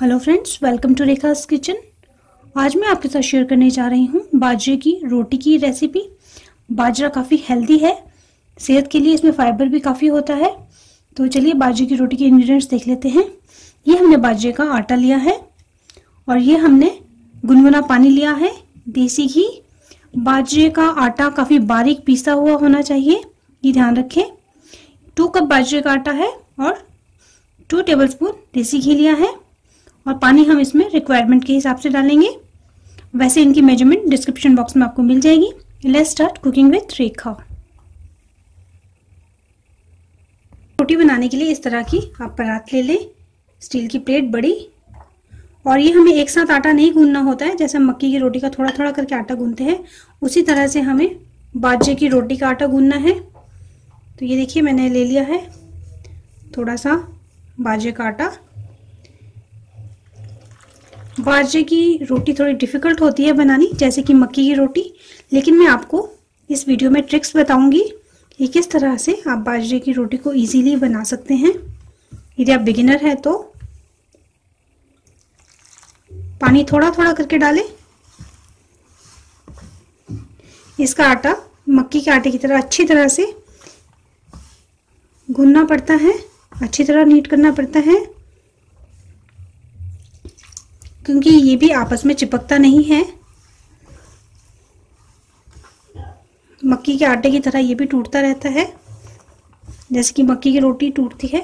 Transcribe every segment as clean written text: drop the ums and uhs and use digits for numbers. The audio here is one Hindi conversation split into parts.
Hello friends, welcome to Rekha kitchen. आज मैं आपके साथ शेयर करने जा रही हूँ बाजरे की रोटी की रेसिपी। बाजरा काफ़ी हेल्दी है सेहत के लिए, इसमें फाइबर भी काफ़ी होता है। तो चलिए बाजरे की रोटी के इंग्रेडिएंट्स देख लेते हैं। ये हमने बाजरे का आटा लिया है और ये हमने गुनगुना पानी लिया है, देसी घी। बाजरे का आटा काफ़ी बारीक पीसा हुआ होना चाहिए, ये ध्यान रखें। 2 कप बाजरे का आटा है और 2 टेबलस्पून देसी घी लिया है और पानी हम इसमें रिक्वायरमेंट के हिसाब से डालेंगे। वैसे इनकी मेजरमेंट डिस्क्रिप्शन बॉक्स में आपको मिल जाएगी। Let's start cooking with Rekha. रोटी बनाने के लिए इस तरह की आप परात ले लें, स्टील की प्लेट बड़ी। और ये हमें एक साथ आटा नहीं गूंदना होता है, जैसे हम मक्की की रोटी का थोड़ा थोड़ा करके आटा गूंदते हैं, उसी तरह से हमें बाजरे की रोटी का आटा गूंदना है। तो ये देखिए मैंने ले लिया है थोड़ा सा बाजरे का आटा। बाजरे की रोटी थोड़ी डिफ़िकल्ट होती है बनानी, जैसे कि मक्की की रोटी, लेकिन मैं आपको इस वीडियो में ट्रिक्स बताऊंगी कि किस तरह से आप बाजरे की रोटी को इजीली बना सकते हैं। यदि आप बिगिनर हैं तो पानी थोड़ा थोड़ा करके डालें। इसका आटा मक्की के आटे की तरह अच्छी तरह से गूंदना पड़ता है, अच्छी तरह नीट करना पड़ता है, क्योंकि ये भी आपस में चिपकता नहीं है। मक्की के आटे की तरह ये भी टूटता रहता है, जैसे कि मक्की की रोटी टूटती है।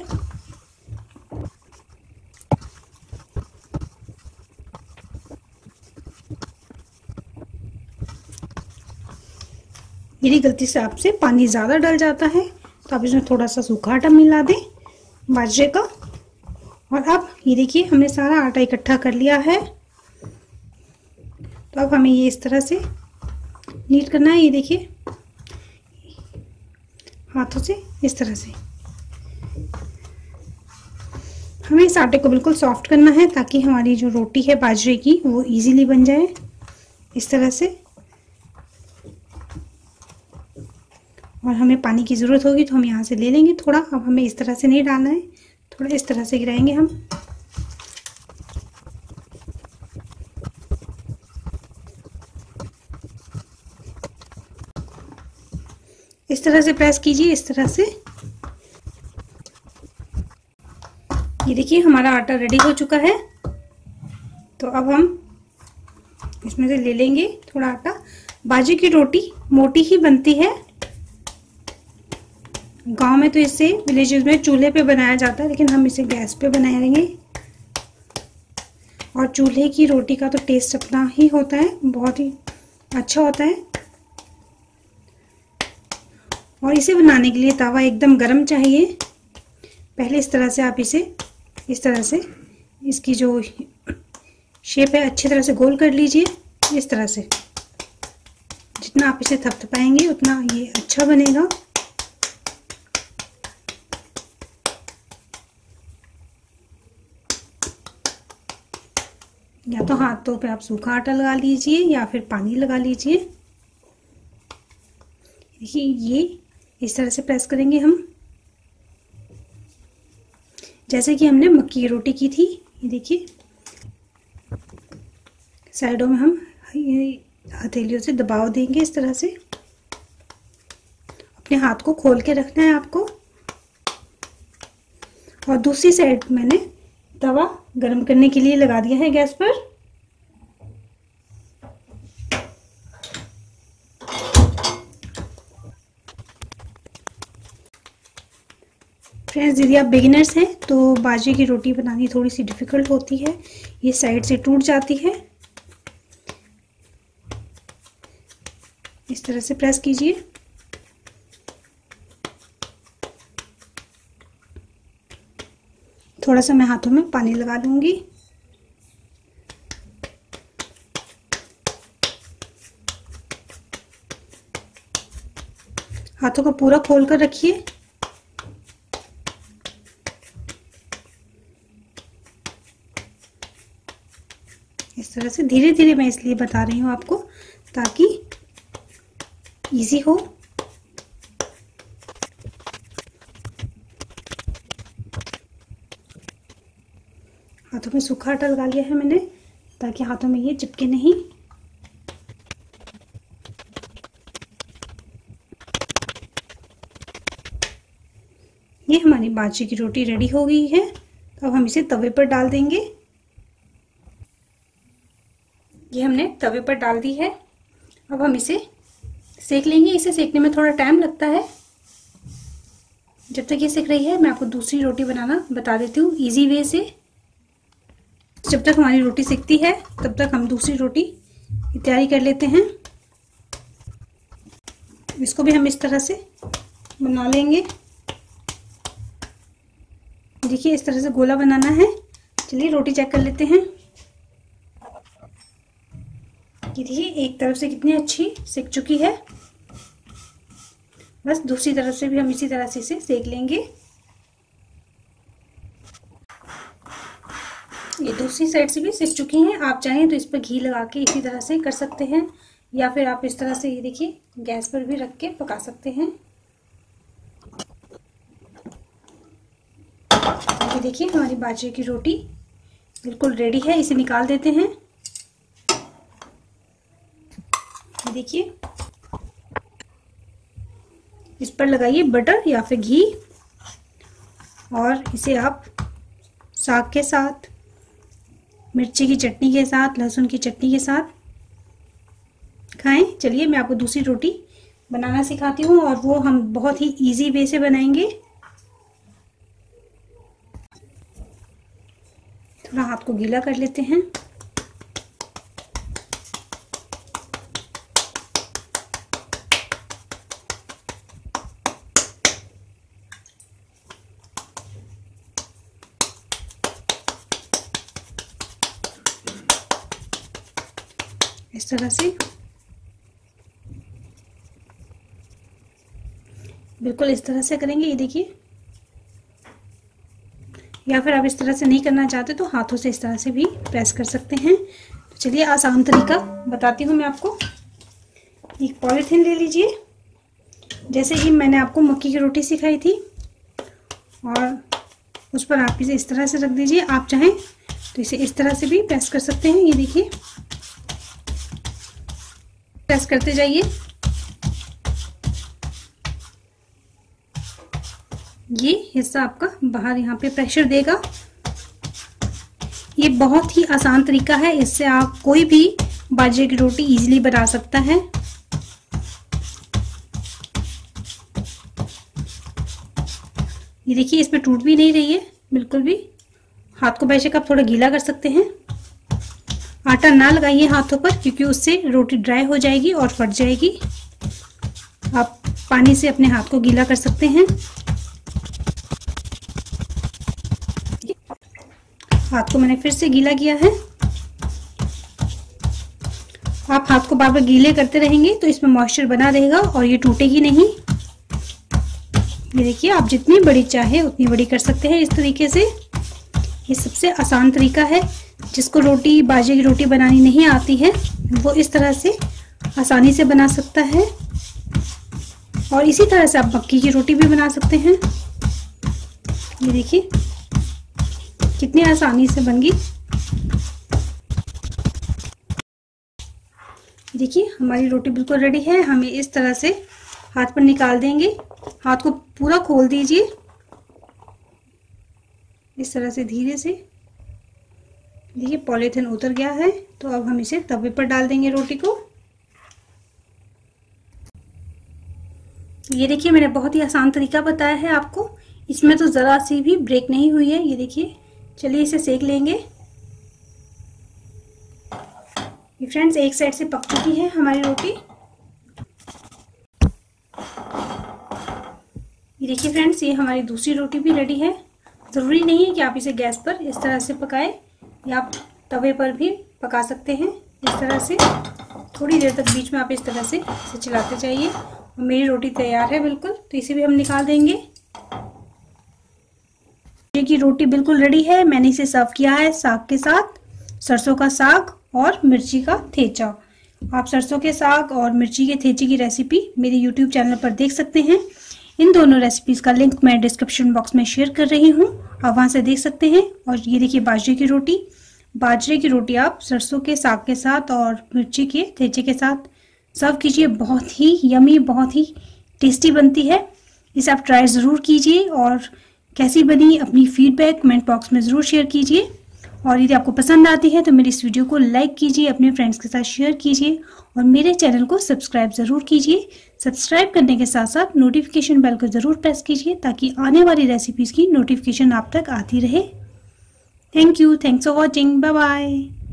यदि गलती से आपसे पानी ज़्यादा डल जाता है तो आप इसमें थोड़ा सा सूखा आटा मिला दें बाजरे का। और अब ये देखिए हमने सारा आटा इकट्ठा कर लिया है, तो अब हमें ये इस तरह से नीट करना है। ये देखिए हाथों से इस तरह से हमें इस आटे को बिल्कुल सॉफ्ट करना है, ताकि हमारी जो रोटी है बाजरे की वो इजीली बन जाए। इस तरह से, और हमें पानी की ज़रूरत होगी तो हम यहाँ से ले लेंगे थोड़ा। अब हमें इस तरह से नहीं डालना है, थोड़ा इस तरह से गिराएंगे हम। इस तरह से प्रेस कीजिए, इस तरह से। ये देखिए हमारा आटा रेडी हो चुका है। तो अब हम इसमें से ले लेंगे थोड़ा आटा। बाजरे की रोटी मोटी ही बनती है, गांव में तो इसे विलेजेस में चूल्हे पे बनाया जाता है, लेकिन हम इसे गैस पे बनाएंगे। और चूल्हे की रोटी का तो टेस्ट अपना ही होता है, बहुत ही अच्छा होता है। और इसे बनाने के लिए तवा एकदम गर्म चाहिए। पहले इस तरह से आप इसे इस तरह से इसकी जो शेप है अच्छी तरह से गोल कर लीजिए। इस तरह से जितना आप इसे थपथपाएंगे उतना ये अच्छा बनेगा। या तो हाथों पे आप सूखा आटा लगा लीजिए या फिर पानी लगा लीजिए। देखिए ये इस तरह से प्रेस करेंगे हम, जैसे कि हमने मक्की की रोटी की थी। ये देखिए साइडों में हम हथेलियों से दबाव देंगे इस तरह से। अपने हाथ को खोल के रखना है आपको। और दूसरी साइड मैंने तवा गरम करने के लिए लगा दिया है गैस पर। फ्रेंड्स, यदि आप बिगिनर्स हैं तो बाजरे की रोटी बनानी थोड़ी सी डिफिकल्ट होती है, ये साइड से टूट जाती है। इस तरह से प्रेस कीजिए। थोड़ा सा मैं हाथों में पानी लगा लूंगी। हाथों को पूरा खोल कर रखिए। इस तरह से धीरे धीरे मैं इसलिए बता रही हूँ आपको, ताकि इजी हो। हाथों में सूखा आटा लगा लिया है मैंने ताकि हाथों में ये चिपके नहीं। ये हमारी बाजरे की रोटी रेडी हो गई है। तो अब हम इसे तवे पर डाल देंगे। ये हमने तवे पर डाल दी है। अब हम इसे सेक लेंगे। इसे सेकने में थोड़ा टाइम लगता है। जब तक ये सेक रही है मैं आपको दूसरी रोटी बनाना बता देती हूँ इजी वे से। जब तक हमारी रोटी सेकती है तब तक हम दूसरी रोटी की तैयारी कर लेते हैं। इसको भी हम इस तरह से बना लेंगे। देखिए इस तरह से गोला बनाना है। चलिए रोटी चेक कर लेते हैं। देखिए एक तरफ से कितनी अच्छी सेक चुकी है। बस दूसरी तरफ से भी हम इसी तरह से इसे सेक लेंगे। ये दूसरी साइड से भी सेक चुकी हैं। आप चाहें तो इस पर घी लगा के इसी तरह से कर सकते हैं या फिर आप इस तरह से ये देखिए गैस पर भी रख के पका सकते हैं। ये देखिए हमारी बाजरे की रोटी बिल्कुल रेडी है। इसे निकाल देते हैं। देखिए इस पर लगाइए बटर या फिर घी और इसे आप साग के साथ, मिर्ची की चटनी के साथ, लहसुन की चटनी के साथ खाएं। चलिए मैं आपको दूसरी रोटी बनाना सिखाती हूँ और वो हम बहुत ही इजी वे से बनाएंगे। थोड़ा हाथ को गीला कर लेते हैं। इस तरह से बिल्कुल इस तरह से करेंगे। ये देखिए या फिर आप इस तरह से नहीं करना चाहते तो हाथों से इस तरह से भी प्रेस कर सकते हैं। तो चलिए आसान तरीका बताती हूँ मैं आपको। एक पॉलीथिन ले लीजिए जैसे ही मैंने आपको मक्की की रोटी सिखाई थी और उस पर आप इसे इस तरह से रख दीजिए। आप चाहें तो इसे इस तरह से भी प्रेस कर सकते हैं। ये देखिए प्रेस करते जाइए। ये हिस्सा आपका बाहर यहाँ पे प्रेशर देगा। ये बहुत ही आसान तरीका है। इससे आप कोई भी बाजरे की रोटी इजीली बना सकता है। ये देखिए इसमें टूट भी नहीं रही है बिल्कुल भी। हाथ को बेशक आप थोड़ा गीला कर सकते हैं। आटा ना लगाइए हाथों पर क्योंकि उससे रोटी ड्राई हो जाएगी और फट जाएगी। आप पानी से अपने हाथ को गीला कर सकते हैं। हाथ को मैंने फिर से गीला किया है। आप हाथ को बार बार गीले करते रहेंगे तो इसमें मॉइस्चर बना रहेगा और ये टूटेगी नहीं। ये देखिए आप जितनी बड़ी चाहे उतनी बड़ी कर सकते हैं इस तरीके से। ये सबसे आसान तरीका है। जिसको रोटी बाजरे की रोटी बनानी नहीं आती है वो इस तरह से आसानी से बना सकता है। और इसी तरह से आप मक्की की रोटी भी बना सकते हैं। ये देखिए कितनी आसानी से बन गई। देखिए हमारी रोटी बिल्कुल रेडी है। हमें इस तरह से हाथ पर निकाल देंगे। हाथ को पूरा खोल दीजिए इस तरह से धीरे से। देखिए पॉलीथिन उतर गया है। तो अब हम इसे तवे पर डाल देंगे रोटी को। ये देखिए मैंने बहुत ही आसान तरीका बताया है आपको। इसमें तो ज़रा सी भी ब्रेक नहीं हुई है। ये देखिए चलिए इसे सेक लेंगे। फ्रेंड्स एक साइड से पक चुकी है हमारी रोटी। ये देखिए फ्रेंड्स ये हमारी दूसरी रोटी भी रेडी है। ज़रूरी नहीं है कि आप इसे गैस पर इस तरह से पकाएं या आप तवे पर भी पका सकते हैं। इस तरह से थोड़ी देर तक बीच में आप इस तरह से इसे चलाते जाइए। मेरी रोटी तैयार है बिल्कुल। तो इसे भी हम निकाल देंगे। ये की रोटी बिल्कुल रेडी है। मैंने इसे सर्व किया है साग के साथ, सरसों का साग और मिर्ची का ठेचा। आप सरसों के साग और मिर्ची के ठेचे की रेसिपी मेरे यूट्यूब चैनल पर देख सकते हैं। इन दोनों रेसिपीज़ का लिंक मैं डिस्क्रिप्शन बॉक्स में शेयर कर रही हूँ, आप वहाँ से देख सकते हैं। और ये देखिए बाजरे की रोटी। बाजरे की रोटी आप सरसों के साग के साथ और मिर्ची के ठेचे के साथ सर्व कीजिए। बहुत ही यमी, बहुत ही टेस्टी बनती है। इसे आप ट्राई ज़रूर कीजिए और कैसी बनी अपनी फीडबैक कमेंट बॉक्स में ज़रूर शेयर कीजिए। और यदि आपको पसंद आती है तो मेरी इस वीडियो को लाइक कीजिए, अपने फ्रेंड्स के साथ शेयर कीजिए और मेरे चैनल को सब्सक्राइब ज़रूर कीजिए। सब्सक्राइब करने के साथ साथ नोटिफिकेशन बेल को ज़रूर प्रेस कीजिए ताकि आने वाली रेसिपीज़ की नोटिफिकेशन आप तक आती रहे। Thank you, thanks for watching, bye bye.